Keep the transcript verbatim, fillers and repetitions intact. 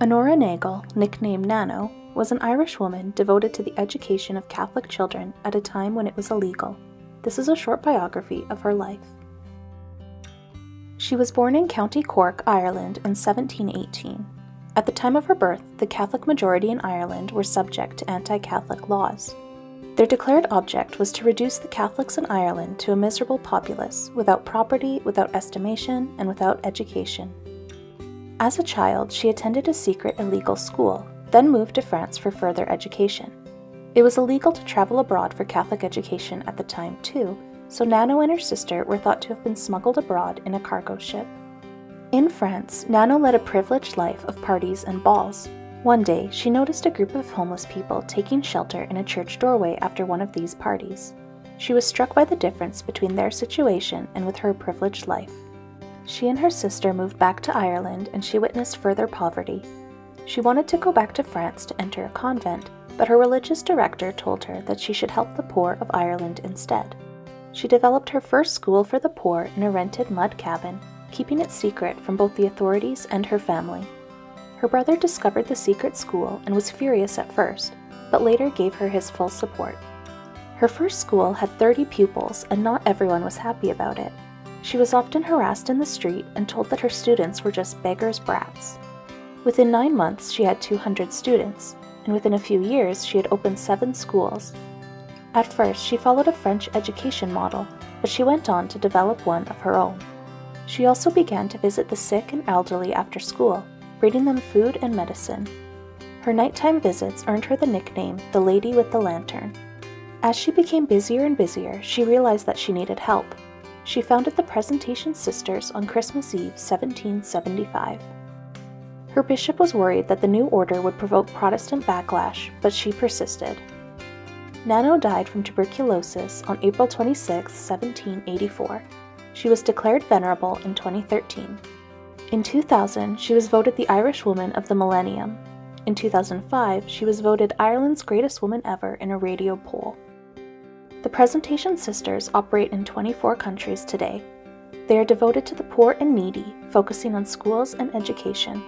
Honora Nagle, nicknamed Nano, was an Irish woman devoted to the education of Catholic children at a time when it was illegal. This is a short biography of her life. She was born in County Cork, Ireland in seventeen eighteen. At the time of her birth, the Catholic majority in Ireland were subject to anti-Catholic laws. Their declared object was to reduce the Catholics in Ireland to a miserable populace, without property, without estimation, and without education. As a child, she attended a secret illegal school, then moved to France for further education. It was illegal to travel abroad for Catholic education at the time too, so Nano and her sister were thought to have been smuggled abroad in a cargo ship. In France, Nano led a privileged life of parties and balls. One day, she noticed a group of homeless people taking shelter in a church doorway after one of these parties. She was struck by the difference between their situation and with her privileged life. She and her sister moved back to Ireland and she witnessed further poverty. She wanted to go back to France to enter a convent, but her religious director told her that she should help the poor of Ireland instead. She developed her first school for the poor in a rented mud cabin, keeping it secret from both the authorities and her family. Her brother discovered the secret school and was furious at first, but later gave her his full support. Her first school had thirty pupils and not everyone was happy about it. She was often harassed in the street and told that her students were just beggars' brats. Within nine months, she had two hundred students, and within a few years, she had opened seven schools. At first, she followed a French education model, but she went on to develop one of her own. She also began to visit the sick and elderly after school, bringing them food and medicine. Her nighttime visits earned her the nickname, the Lady with the Lantern. As she became busier and busier, she realized that she needed help. She founded the Presentation Sisters on Christmas Eve, seventeen seventy-five. Her bishop was worried that the new order would provoke Protestant backlash, but she persisted. Nano died from tuberculosis on April twenty-sixth, seventeen eighty-four. She was declared venerable in twenty thirteen. In two thousand, she was voted the Irish Woman of the Millennium. In two thousand five, she was voted Ireland's greatest woman ever in a radio poll. The Presentation Sisters operate in twenty-four countries today. They are devoted to the poor and needy, focusing on schools and education.